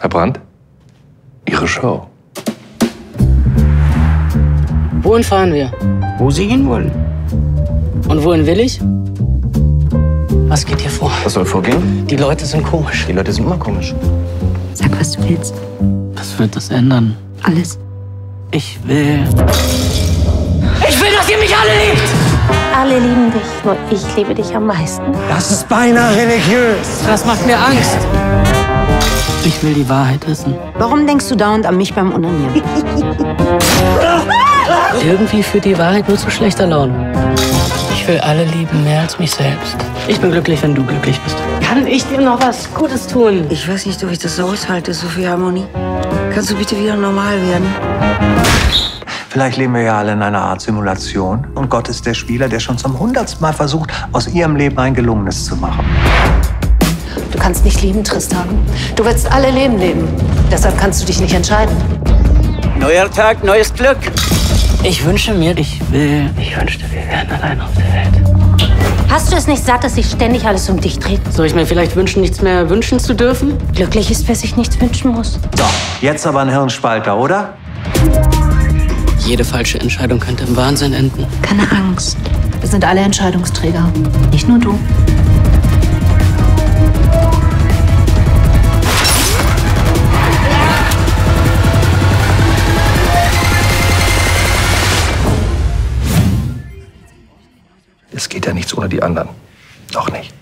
Herr Brandt, Ihre Show. Wohin fahren wir? Wo Sie hinwollen. Und wohin will ich? Was geht hier vor? Was soll vorgehen? Die Leute sind komisch. Die Leute sind immer komisch. Sag, was du willst. Was wird das ändern? Alles. Ich will, dass ihr mich alle liebt! Alle lieben dich, nur ich liebe dich am meisten. Das ist beinahe religiös. Das macht mir Angst. Ich will die Wahrheit wissen. Warum denkst du dauernd an mich beim Unanieren? Irgendwie führt die Wahrheit nur zu schlechter Laune. Ich will alle lieben, mehr als mich selbst. Ich bin glücklich, wenn du glücklich bist. Kann ich dir noch was Gutes tun? Ich weiß nicht, ob ich das so aushalte, so viel Harmonie. Kannst du bitte wieder normal werden? Vielleicht leben wir ja alle in einer Art Simulation. Und Gott ist der Spieler, der schon zum 100. Mal versucht, aus ihrem Leben ein gelungenes zu machen. Du kannst nicht lieben, Tristan. Du willst alle Leben leben. Deshalb kannst du dich nicht entscheiden. Neuer Tag, neues Glück. Ich wünschte, wir wären allein auf der Welt. Hast du es nicht satt, dass sich ständig alles um dich dreht? Soll ich mir vielleicht wünschen, nichts mehr wünschen zu dürfen? Glücklich ist, wer sich nichts wünschen muss. So, jetzt aber ein Hirnspalter, oder? Jede falsche Entscheidung könnte im Wahnsinn enden. Keine Angst. Wir sind alle Entscheidungsträger. Nicht nur du. Es geht ja nichts ohne die anderen. Auch nicht.